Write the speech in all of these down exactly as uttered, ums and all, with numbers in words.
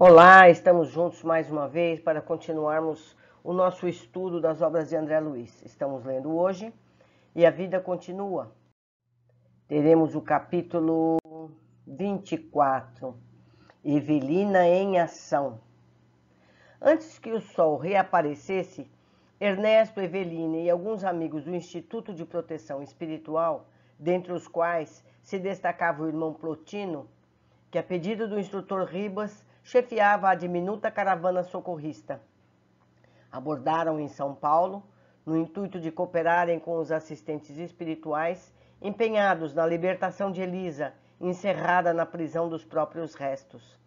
Olá, estamos juntos mais uma vez para continuarmos o nosso estudo das obras de André Luiz. Estamos lendo hoje E a Vida Continua. Teremos o capítulo vinte e quatro, Evelina em Ação. Antes que o sol reaparecesse, Ernesto, Evelina e alguns amigos do Instituto de Proteção Espiritual, dentre os quais se destacava o irmão Plotino, que a pedido do instrutor Ribas, chefiava a diminuta caravana socorrista. Abordaram em São Paulo, no intuito de cooperarem com os assistentes espirituais empenhados na libertação de Elisa, encerrada na prisão dos próprios restos.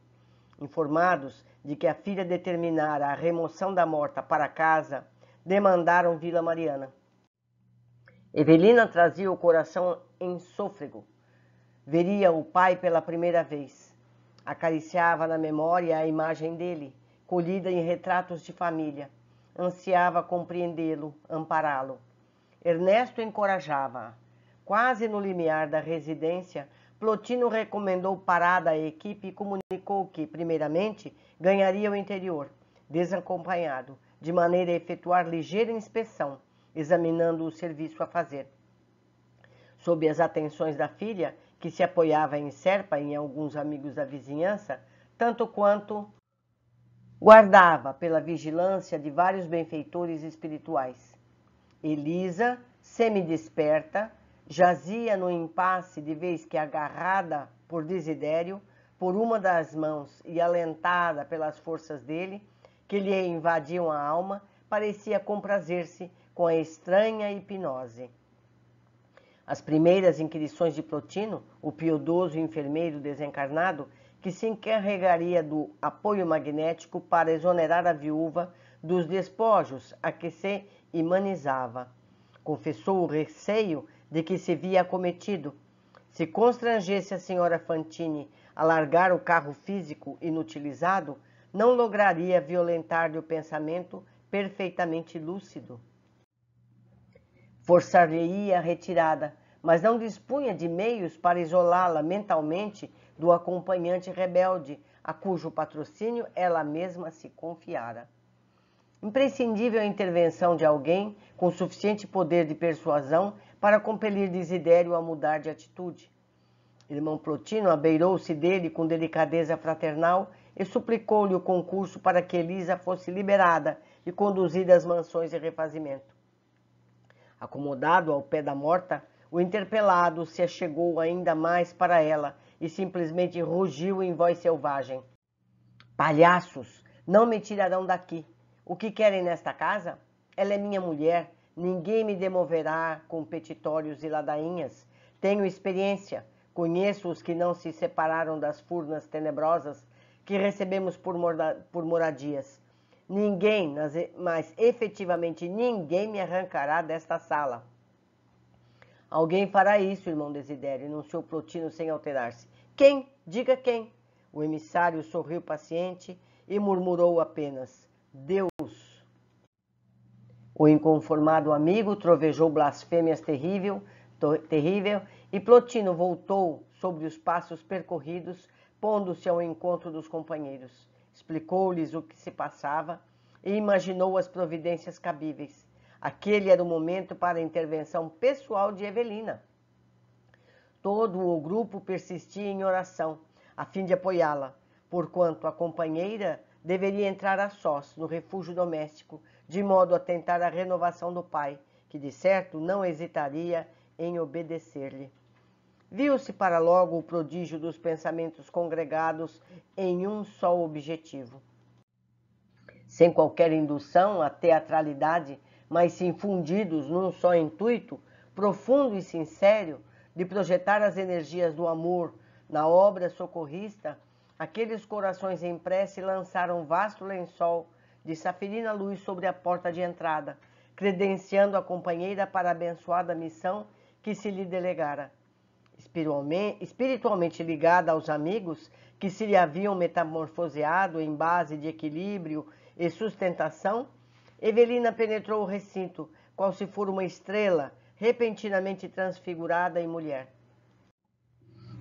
Informados de que a filha determinara a remoção da morta para casa, demandaram Vila Mariana. Evelina trazia o coração em sôfrego. Veria o pai pela primeira vez. Acariciava na memória a imagem dele, colhida em retratos de família. Ansiava compreendê-lo, ampará-lo. Ernesto encorajava-a. Quase no limiar da residência, Plotino recomendou parada à equipe e comunicou que, primeiramente, ganharia o interior, desacompanhado, de maneira a efetuar ligeira inspeção, examinando o serviço a fazer. Sob as atenções da filha, que se apoiava em Serpa e em alguns amigos da vizinhança, tanto quanto guardava pela vigilância de vários benfeitores espirituais. Elisa, semidesperta, jazia no impasse de vez que, agarrada por Desidério, por uma das mãos e alentada pelas forças dele, que lhe invadiam a alma, parecia comprazer-se com a estranha hipnose. As primeiras inquirições de Plotino, o piedoso enfermeiro desencarnado, que se encarregaria do apoio magnético para exonerar a viúva dos despojos a que se imanizava, confessou o receio de que se via acometido. Se constrangesse a senhora Fantini a largar o carro físico inutilizado, não lograria violentar-lhe o pensamento perfeitamente lúcido. Forçar-lhe-ia a retirada, mas não dispunha de meios para isolá-la mentalmente do acompanhante rebelde, a cujo patrocínio ela mesma se confiara. Imprescindível a intervenção de alguém com suficiente poder de persuasão para compelir Desidério a mudar de atitude. Irmão Plotino abeirou-se dele com delicadeza fraternal e suplicou-lhe o concurso para que Elisa fosse liberada e conduzida às mansões de refazimento. Acomodado ao pé da morta, o interpelado se achegou ainda mais para ela e simplesmente rugiu em voz selvagem. Palhaços, não me tirarão daqui. O que querem nesta casa? Ela é minha mulher. Ninguém me demoverá com petitórios e ladainhas. Tenho experiência. Conheço os que não se separaram das furnas tenebrosas que recebemos por, por moradias. Ninguém, mas efetivamente ninguém me arrancará desta sala. Alguém fará isso, irmão Desidério, enunciou Plotino sem alterar-se. Quem? Diga quem. O emissário sorriu paciente e murmurou apenas, Deus. O inconformado amigo trovejou blasfêmias terrível, terrível e Plotino voltou sobre os passos percorridos, pondo-se ao encontro dos companheiros. Explicou-lhes o que se passava e imaginou as providências cabíveis. Aquele era o momento para a intervenção pessoal de Evelina. Todo o grupo persistia em oração, a fim de apoiá-la, porquanto a companheira deveria entrar a sós no refúgio doméstico, de modo a tentar a renovação do pai, que de certo não hesitaria em obedecer-lhe. Viu-se para logo o prodígio dos pensamentos congregados em um só objetivo. Sem qualquer indução à teatralidade, mas se infundidos num só intuito, profundo e sincero, de projetar as energias do amor na obra socorrista, aqueles corações em prece lançaram um vasto lençol de safirina luz sobre a porta de entrada, credenciando a companheira para a abençoada missão que se lhe delegara. Espiritualmente ligada aos amigos que se lhe haviam metamorfoseado em base de equilíbrio e sustentação, Evelina penetrou o recinto, qual se for uma estrela repentinamente transfigurada em mulher.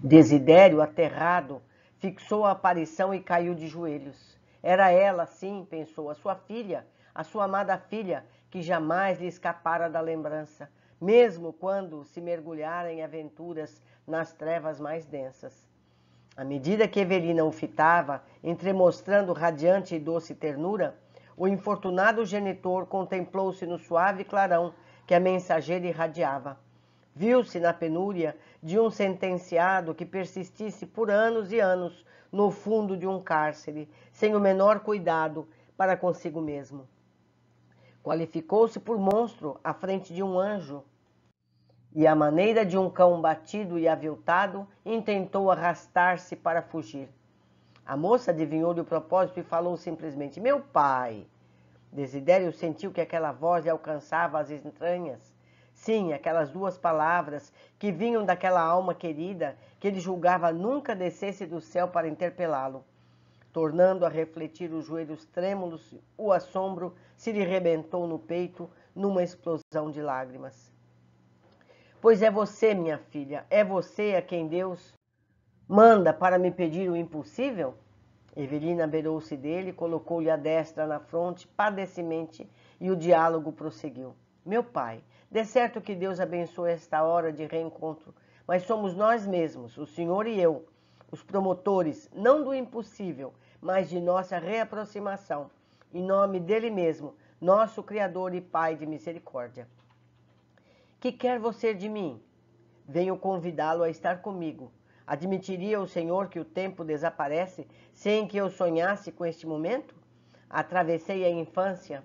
Desidério, aterrado, Fixou a aparição e caiu de joelhos. Era ela, sim, pensou, a sua filha, a sua amada filha, que jamais lhe escapara da lembrança, mesmo quando se mergulhara em aventuras nas trevas mais densas. À medida que Evelina o fitava, entremostrando radiante e doce ternura, o infortunado genitor contemplou-se no suave clarão que a mensageira irradiava. Viu-se na penúria de um sentenciado que persistisse por anos e anos no fundo de um cárcere, sem o menor cuidado para consigo mesmo. Qualificou-se por monstro à frente de um anjo, e à maneira de um cão batido e aviltado, intentou arrastar-se para fugir. A moça adivinhou-lhe o propósito e falou simplesmente: "Meu pai!" Desidério sentiu que aquela voz lhe alcançava as entranhas. Sim, aquelas duas palavras que vinham daquela alma querida que ele julgava nunca descesse do céu para interpelá-lo. Tornando a refletir os joelhos trêmulos, o assombro se lhe rebentou no peito numa explosão de lágrimas. "Pois é você, minha filha, é você a quem Deus manda para me pedir o impossível?" Evelina beirou-se dele, colocou-lhe a destra na fronte, padecidamente, e o diálogo prosseguiu. "Meu pai, de certo que Deus abençoe esta hora de reencontro, mas somos nós mesmos, o senhor e eu, os promotores, não do impossível, mas de nossa reaproximação, em nome dele mesmo, nosso Criador e Pai de misericórdia. Que quer você de mim? Venho convidá-lo a estar comigo. Admitiria o Senhor que o tempo desaparece sem que eu sonhasse com este momento? Atravessei a infância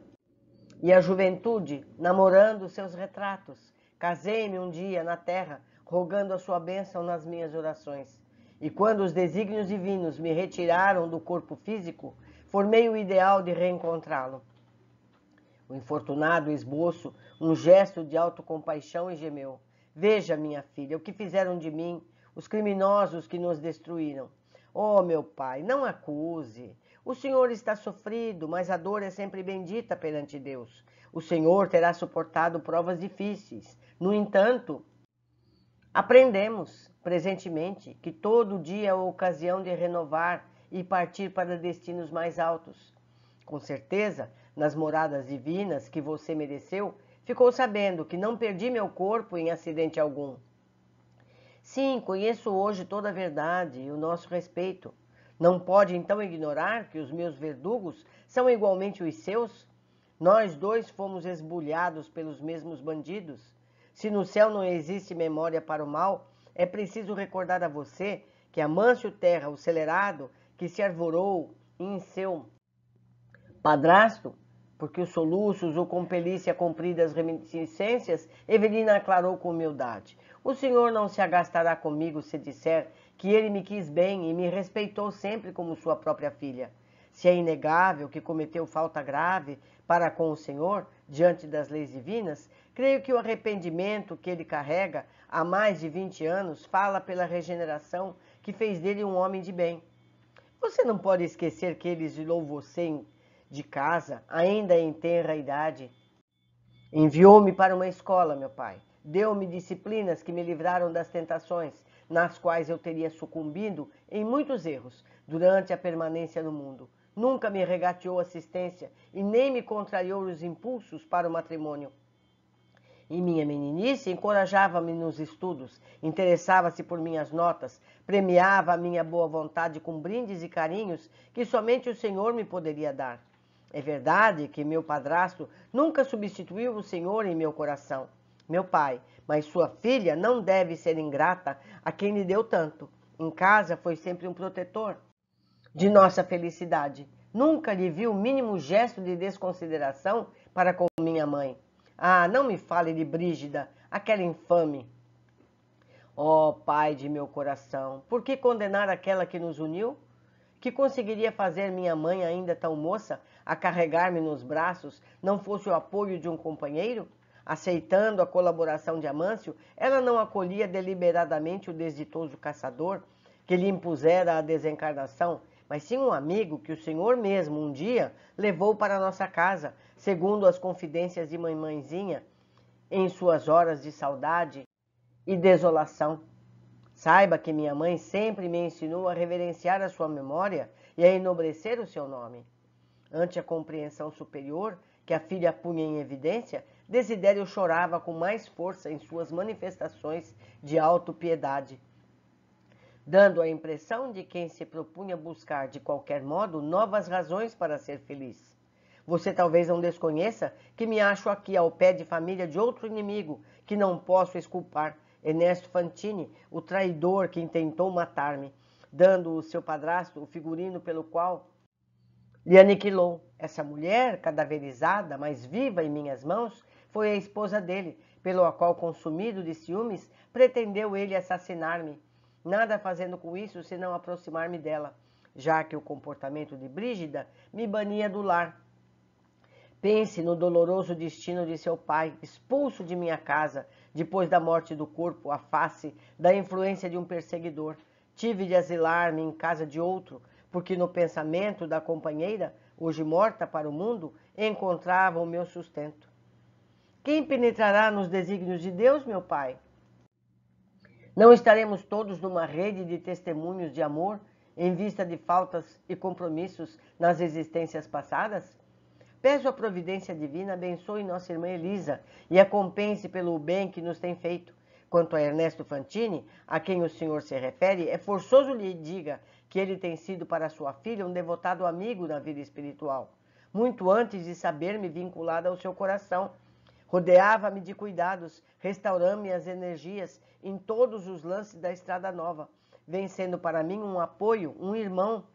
e a juventude namorando seus retratos. Casei-me um dia na terra, rogando a sua bênção nas minhas orações. E quando os desígnios divinos me retiraram do corpo físico, formei o ideal de reencontrá-lo." O infortunado esboço um gesto de autocompaixão e gemeu: "Veja, minha filha, o que fizeram de mim, os criminosos que nos destruíram. Oh, meu pai, não acuse. O senhor está sofrido, mas a dor é sempre bendita perante Deus. O senhor terá suportado provas difíceis. No entanto, aprendemos, presentemente, que todo dia é a ocasião de renovar e partir para destinos mais altos. Com certeza, nas moradas divinas que você mereceu, ficou sabendo que não perdi meu corpo em acidente algum." "Sim, conheço hoje toda a verdade e o nosso respeito. Não pode então ignorar que os meus verdugos são igualmente os seus? Nós dois fomos esbulhados pelos mesmos bandidos. Se no céu não existe memória para o mal, é preciso recordar a você que Amâncio Terra, o celerado, que se arvorou em seu padrasto, porque os soluços o compelisse a cumprir as reminiscências", Evelina aclarou com humildade. "O senhor não se agastará comigo se disser que ele me quis bem e me respeitou sempre como sua própria filha. Se é inegável que cometeu falta grave para com o senhor, diante das leis divinas, creio que o arrependimento que ele carrega há mais de vinte anos fala pela regeneração que fez dele um homem de bem. Você não pode esquecer que ele exilou você em de casa, ainda em tenra idade. Enviou-me para uma escola, meu pai. Deu-me disciplinas que me livraram das tentações, nas quais eu teria sucumbido em muitos erros durante a permanência no mundo. Nunca me regateou assistência e nem me contrariou os impulsos para o matrimônio. Em minha meninice, encorajava-me nos estudos, interessava-se por minhas notas, premiava a minha boa vontade com brindes e carinhos que somente o senhor me poderia dar. É verdade que meu padrasto nunca substituiu o senhor em meu coração, meu pai, mas sua filha não deve ser ingrata a quem lhe deu tanto. Em casa foi sempre um protetor de nossa felicidade. Nunca lhe vi o mínimo gesto de desconsideração para com minha mãe. Ah, não me fale de Brígida, aquela infame. Oh, pai de meu coração, por que condenar aquela que nos uniu? Que conseguiria fazer minha mãe, ainda tão moça, a carregar-me nos braços, não fosse o apoio de um companheiro? Aceitando a colaboração de Amâncio, ela não acolhia deliberadamente o desditoso caçador que lhe impusera a desencarnação, mas sim um amigo que o senhor mesmo um dia levou para nossa casa, segundo as confidências de mamãezinha, em suas horas de saudade e desolação. Saiba que minha mãe sempre me ensinou a reverenciar a sua memória e a enobrecer o seu nome. Ante a compreensão superior que a filha punha em evidência, Desidério chorava com mais força em suas manifestações de autopiedade, dando a impressão de quem se propunha buscar de qualquer modo novas razões para ser feliz. Você talvez não desconheça que me acho aqui ao pé de família de outro inimigo que não posso exculpar, Ernesto Fantini, o traidor que intentou matar-me, dando o seu padrasto o figurino pelo qual lhe aniquilou. Essa mulher, cadaverizada, mas viva em minhas mãos, foi a esposa dele, pelo qual, consumido de ciúmes, pretendeu ele assassinar-me, nada fazendo com isso senão aproximar-me dela, já que o comportamento de Brígida me bania do lar. Pense no doloroso destino de seu pai, expulso de minha casa, depois da morte do corpo, à face da influência de um perseguidor. Tive de asilar-me em casa de outro, porque no pensamento da companheira, hoje morta para o mundo, encontrava o meu sustento. Quem penetrará nos desígnios de Deus, meu pai? Não estaremos todos numa rede de testemunhos de amor, em vista de faltas e compromissos nas existências passadas? Peço à providência divina, abençoe nossa irmã Elisa e a compense pelo bem que nos tem feito. Quanto a Ernesto Fantini, a quem o senhor se refere, é forçoso lhe diga que ele tem sido para sua filha um devotado amigo na vida espiritual. Muito antes de saber-me vinculada ao seu coração, rodeava-me de cuidados, restaurando-me as energias em todos os lances da estrada nova, vencendo para mim um apoio, um irmão.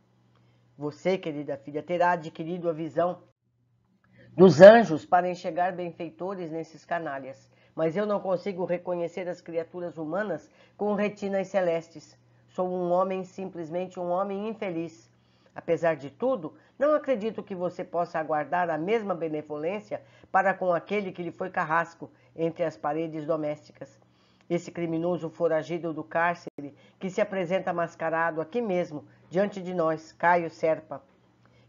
Você, querida filha, terá adquirido a visão dos anjos para enxergar benfeitores nesses canalhas, mas eu não consigo reconhecer as criaturas humanas com retinas celestes. Sou um homem, simplesmente um homem infeliz. Apesar de tudo, não acredito que você possa aguardar a mesma benevolência para com aquele que lhe foi carrasco entre as paredes domésticas. Esse criminoso foragido do cárcere que se apresenta mascarado aqui mesmo, diante de nós, Caio Serpa.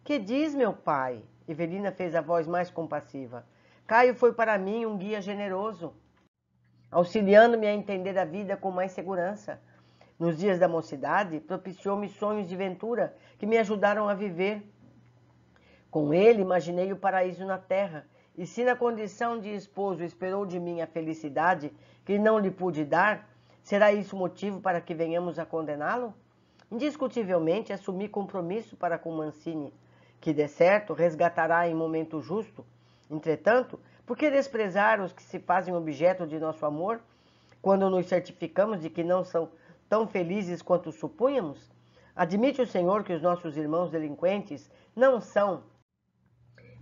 Que diz, meu pai? Evelina fez a voz mais compassiva. Caio foi para mim um guia generoso, auxiliando-me a entender a vida com mais segurança. Nos dias da mocidade, propiciou-me sonhos de ventura que me ajudaram a viver. Com ele, imaginei o paraíso na terra, e se na condição de esposo esperou de mim a felicidade que não lhe pude dar, será isso motivo para que venhamos a condená-lo? Indiscutivelmente, assumi compromisso para com Mancini, que, de certo, resgatará em momento justo. Entretanto, por que desprezar os que se fazem objeto de nosso amor, quando nos certificamos de que não são tão felizes quanto supunhamos? Admite o Senhor que os nossos irmãos delinquentes não são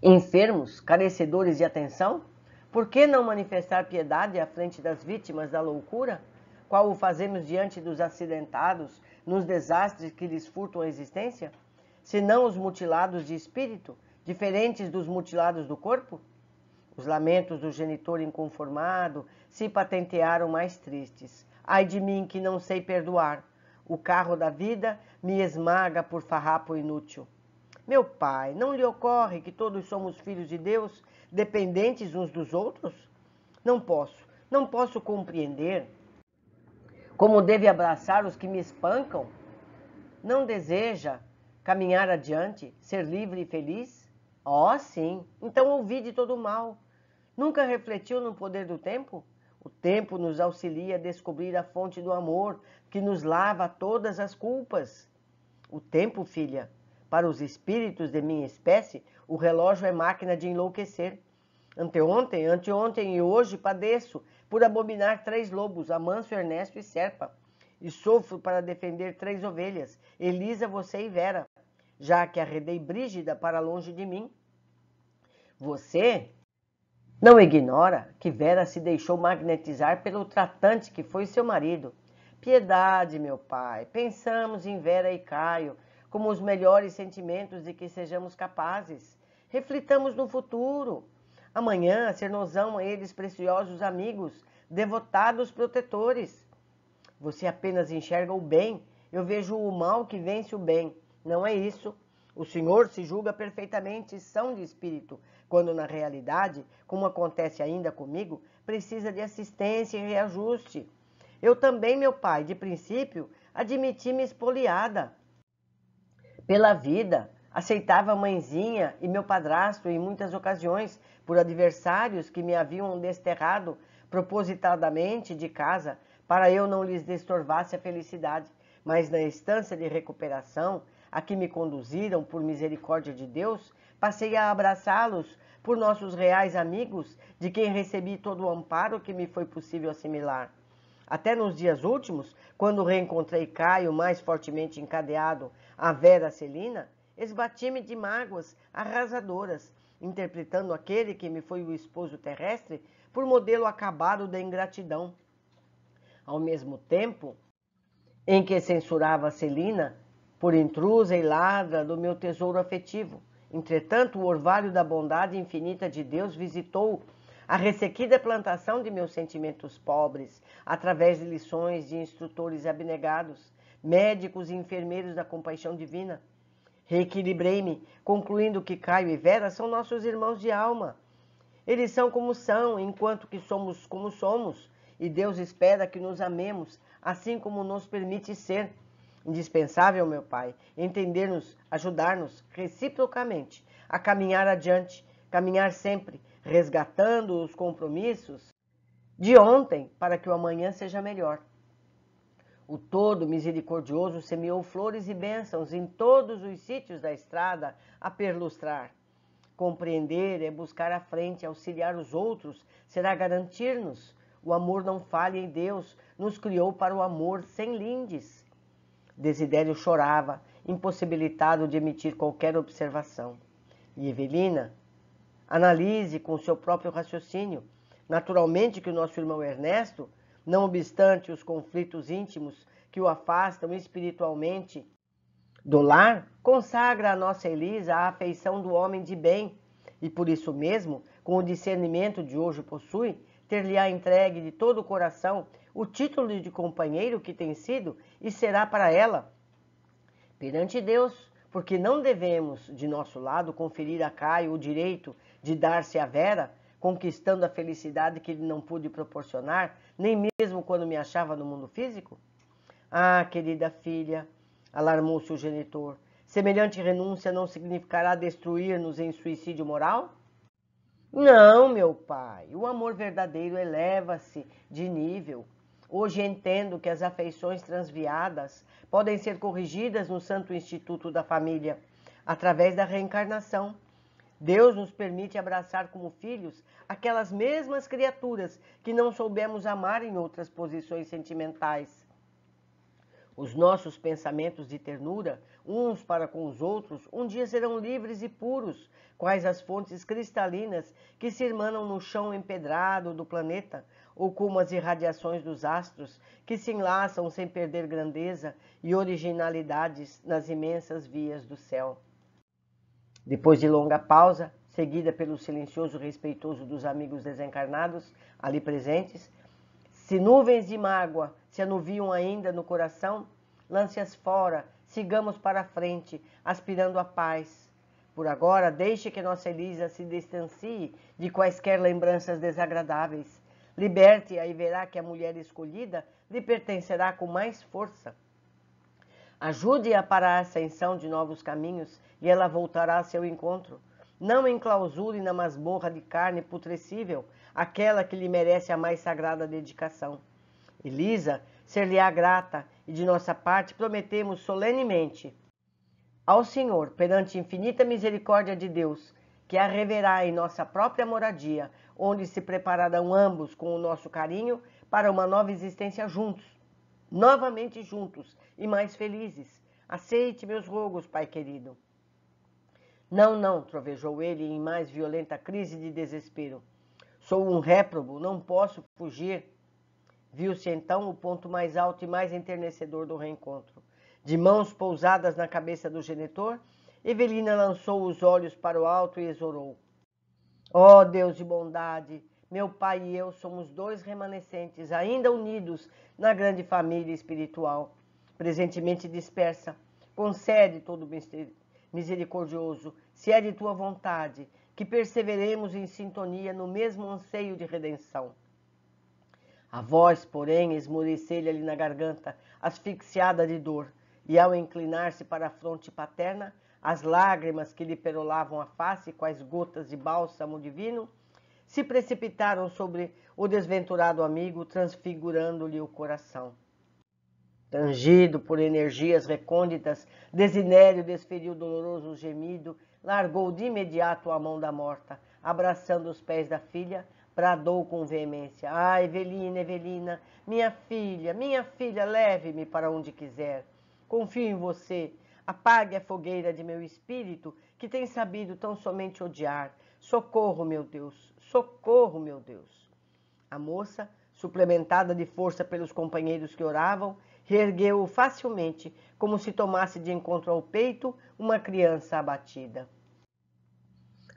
enfermos, carecedores de atenção? Por que não manifestar piedade à frente das vítimas da loucura, qual o fazemos diante dos acidentados nos desastres que lhes furtam a existência? Senão os mutilados de espírito, diferentes dos mutilados do corpo? Os lamentos do genitor inconformado se patentearam mais tristes. Ai de mim que não sei perdoar. O carro da vida me esmaga por farrapo inútil. Meu pai, não lhe ocorre que todos somos filhos de Deus, dependentes uns dos outros? Não posso, não posso compreender como deve abraçar os que me espancam. Não deseja caminhar adiante, ser livre e feliz? Oh, sim, então ouvide todo o mal. Nunca refletiu no poder do tempo? O tempo nos auxilia a descobrir a fonte do amor, que nos lava todas as culpas. O tempo, filha, para os espíritos de minha espécie, o relógio é máquina de enlouquecer. Anteontem, anteontem e hoje padeço por abominar três lobos, Amâncio, Ernesto e Serpa. E sofro para defender três ovelhas, Elisa, você e Vera, já que arredei Brígida para longe de mim. Você não ignora que Vera se deixou magnetizar pelo tratante que foi seu marido. Piedade, meu pai, pensamos em Vera e Caio como os melhores sentimentos de que sejamos capazes. Reflitamos no futuro. Amanhã ser-nos-ão a eles preciosos amigos, devotados protetores. Você apenas enxerga o bem, eu vejo o mal que vence o bem. Não é isso. O Senhor se julga perfeitamente são de espírito, quando na realidade, como acontece ainda comigo, precisa de assistência e reajuste. Eu também, meu pai, de princípio, admiti-me espoliada pela vida. Aceitava a mãezinha e meu padrasto em muitas ocasiões por adversários que me haviam desterrado propositadamente de casa para eu não lhes destorvasse a felicidade. Mas na instância de recuperação a que me conduziram por misericórdia de Deus, passei a abraçá-los por nossos reais amigos, de quem recebi todo o amparo que me foi possível assimilar. Até nos dias últimos, quando reencontrei Caio mais fortemente encadeado à Vera Celina, esbati-me de mágoas arrasadoras, interpretando aquele que me foi o esposo terrestre por modelo acabado da ingratidão. Ao mesmo tempo em que censurava Celina por intrusa e ladra do meu tesouro afetivo, entretanto, o orvalho da bondade infinita de Deus visitou a ressequida plantação de meus sentimentos pobres, através de lições de instrutores abnegados, médicos e enfermeiros da compaixão divina. Reequilibrei-me, concluindo que Caio e Vera são nossos irmãos de alma. Eles são como são, enquanto que somos como somos, e Deus espera que nos amemos, assim como nos permite ser. Indispensável, meu pai, entender-nos, ajudar-nos reciprocamente a caminhar adiante, caminhar sempre, resgatando os compromissos de ontem para que o amanhã seja melhor. O todo misericordioso semeou flores e bênçãos em todos os sítios da estrada a perlustrar. Compreender é buscar a frente, auxiliar os outros, será garantir-nos. O amor não falha em Deus, nos criou para o amor sem lindes. Desidério chorava, impossibilitado de emitir qualquer observação. E Evelina, analise com seu próprio raciocínio. Naturalmente que o nosso irmão Ernesto, não obstante os conflitos íntimos que o afastam espiritualmente do lar, consagra a nossa Elisa a afeição do homem de bem e, por isso mesmo, com o discernimento de hoje possui, ter-lhe-á entregue de todo o coração o título de companheiro que tem sido e será para ela perante Deus, porque não devemos, de nosso lado, conferir a Caio o direito de dar-se a Vera, conquistando a felicidade que ele não pôde proporcionar, nem mesmo quando me achava no mundo físico? Ah, querida filha, alarmou-se o genitor, semelhante renúncia não significará destruir-nos em suicídio moral? Não, meu pai, o amor verdadeiro eleva-se de nível. Hoje entendo que as afeições transviadas podem ser corrigidas no Santo Instituto da Família, através da reencarnação. Deus nos permite abraçar como filhos aquelas mesmas criaturas que não soubemos amar em outras posições sentimentais. Os nossos pensamentos de ternura, uns para com os outros, um dia serão livres e puros, quais as fontes cristalinas que se irmanam no chão empedrado do planeta, ou como as irradiações dos astros, que se enlaçam sem perder grandeza e originalidades nas imensas vias do céu. Depois de longa pausa, seguida pelo silencioso respeitoso dos amigos desencarnados, ali presentes, se nuvens de mágoa se anuviam ainda no coração, lance-as fora, sigamos para a frente, aspirando a paz. Por agora, deixe que nossa Elisa se distancie de quaisquer lembranças desagradáveis. Liberte-a e verá que a mulher escolhida lhe pertencerá com mais força. Ajude-a para a ascensão de novos caminhos e ela voltará a seu encontro. Não enclausure na masmorra de carne putrescível, aquela que lhe merece a mais sagrada dedicação. Elisa, ser-lhe-á grata, e de nossa parte prometemos solenemente ao Senhor, perante a infinita misericórdia de Deus, que a reverá em nossa própria moradia, onde se prepararão ambos com o nosso carinho para uma nova existência juntos, novamente juntos e mais felizes. Aceite meus rogos, pai querido. Não, não, trovejou ele em mais violenta crise de desespero. Sou um réprobo, não posso fugir. Viu-se então o ponto mais alto e mais enternecedor do reencontro. De mãos pousadas na cabeça do genitor, Evelina lançou os olhos para o alto e exorou. Ó Deus de bondade, meu pai e eu somos dois remanescentes, ainda unidos na grande família espiritual, presentemente dispersa. Concede todo o misericordioso, se é de tua vontade, que perseveremos em sintonia no mesmo anseio de redenção. A voz, porém, esmoreceu-lhe ali na garganta, asfixiada de dor, e ao inclinar-se para a fronte paterna, as lágrimas que lhe perolavam a face, quais gotas de bálsamo divino, se precipitaram sobre o desventurado amigo, transfigurando-lhe o coração. Tangido por energias recônditas, Desidério desferiu o doloroso gemido, largou de imediato a mão da morta, abraçando os pés da filha, bradou com veemência: "Ah, Evelina, Evelina, minha filha, minha filha, leve-me para onde quiser. Confio em você. Apague a fogueira de meu espírito, que tem sabido tão somente odiar. Socorro, meu Deus, socorro, meu Deus." A moça, suplementada de força pelos companheiros que oravam, reergueu-o facilmente, como se tomasse de encontro ao peito uma criança abatida.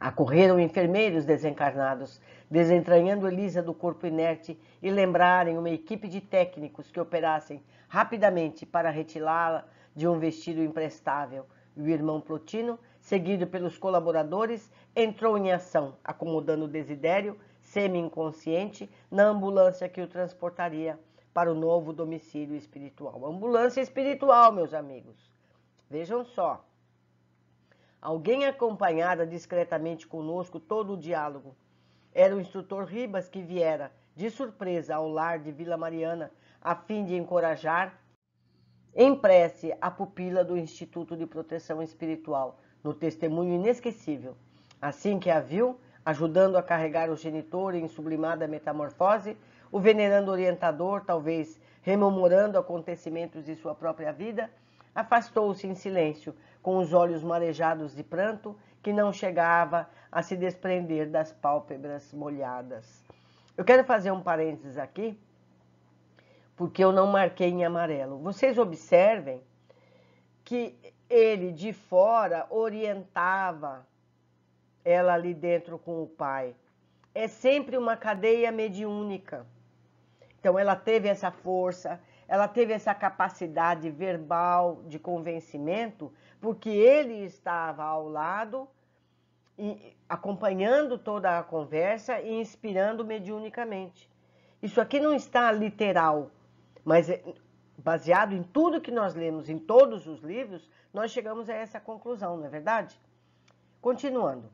Acorreram enfermeiros desencarnados, desentranhando Elisa do corpo inerte e lembrarem uma equipe de técnicos que operassem rapidamente para retirá-la de um vestido imprestável, e o irmão Plotino, seguido pelos colaboradores, entrou em ação, acomodando Desidério, semi-inconsciente, na ambulância que o transportaria para o novo domicílio espiritual. Ambulância espiritual, meus amigos. Vejam só. Alguém acompanhara discretamente conosco todo o diálogo. Era o instrutor Ribas, que viera, de surpresa, ao lar de Vila Mariana, a fim de encorajar em prece a pupila do Instituto de Proteção Espiritual, no testemunho inesquecível. Assim que a viu, ajudando a carregar o genitor em sublimada metamorfose, o venerando orientador, talvez rememorando acontecimentos de sua própria vida, afastou-se em silêncio, com os olhos marejados de pranto, que não chegava a se desprender das pálpebras molhadas. Eu quero fazer um parênteses aqui, porque eu não marquei em amarelo. Vocês observem que ele de fora orientava ela ali dentro com o pai. É sempre uma cadeia mediúnica. Então ela teve essa força, ela teve essa capacidade verbal de convencimento, porque ele estava ao lado, acompanhando toda a conversa e inspirando mediunicamente. Isso aqui não está literal, mas baseado em tudo que nós lemos, em todos os livros, nós chegamos a essa conclusão, não é verdade? Continuando.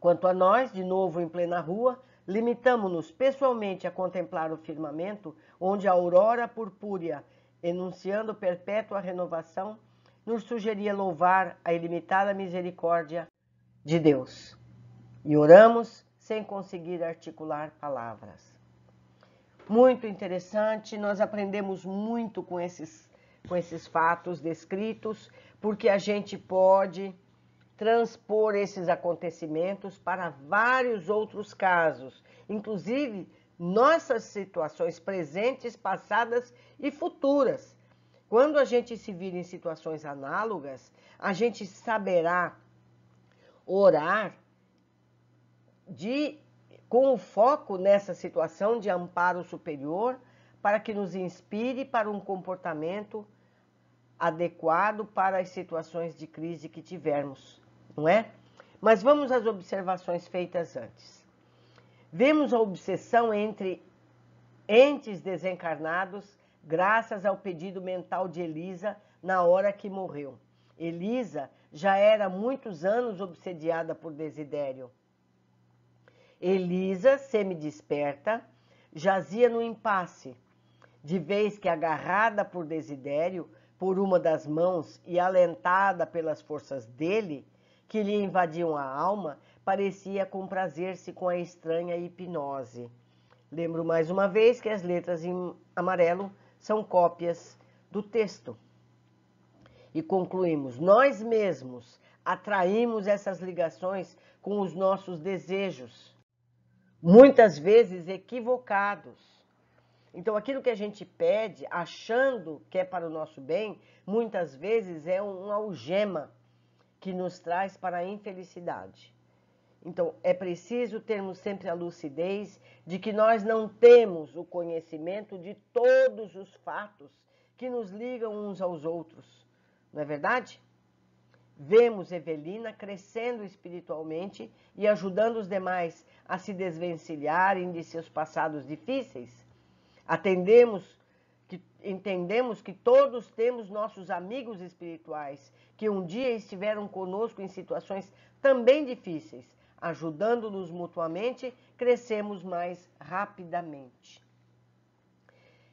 Quanto a nós, de novo em plena rua, limitamo-nos pessoalmente a contemplar o firmamento, onde a aurora purpúrea, enunciando perpétua renovação, nos sugeria louvar a ilimitada misericórdia de Deus. E oramos sem conseguir articular palavras. Muito interessante, nós aprendemos muito com esses, com esses fatos descritos, porque a gente pode transpor esses acontecimentos para vários outros casos, inclusive nossas situações presentes, passadas e futuras. Quando a gente se vir em situações análogas, a gente saberá orar de com o foco nessa situação de amparo superior, para que nos inspire para um comportamento adequado para as situações de crise que tivermos, não é? Mas vamos às observações feitas antes. Vemos a obsessão entre entes desencarnados graças ao pedido mental de Elisa na hora que morreu. Elisa já era há muitos anos obsediada por Desidério. Elisa, semidesperta, jazia no impasse, de vez que, agarrada por Desidério, por uma das mãos e alentada pelas forças dele, que lhe invadiam a alma, parecia comprazer-se com a estranha hipnose. Lembro mais uma vez que as letras em amarelo são cópias do texto. E concluímos, nós mesmos atraímos essas ligações com os nossos desejos, muitas vezes equivocados. Então, aquilo que a gente pede, achando que é para o nosso bem, muitas vezes é um algema que nos traz para a infelicidade. Então, é preciso termos sempre a lucidez de que nós não temos o conhecimento de todos os fatos que nos ligam uns aos outros, não é verdade? Vemos Evelina crescendo espiritualmente e ajudando os demais a se desvencilharem de seus passados difíceis, Atendemos que, entendemos que todos temos nossos amigos espirituais, que um dia estiveram conosco em situações também difíceis. Ajudando-nos mutuamente, crescemos mais rapidamente.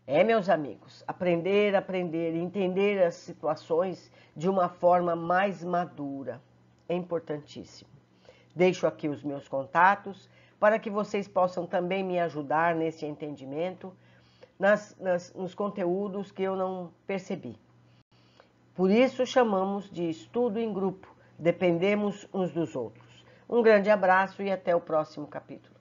É, meus amigos, aprender, aprender, entender as situações de uma forma mais madura é importantíssimo. Deixo aqui os meus contatos para que vocês possam também me ajudar nesse entendimento, nas, nas, nos conteúdos que eu não percebi. Por isso chamamos de estudo em grupo, dependemos uns dos outros. Um grande abraço e até o próximo capítulo.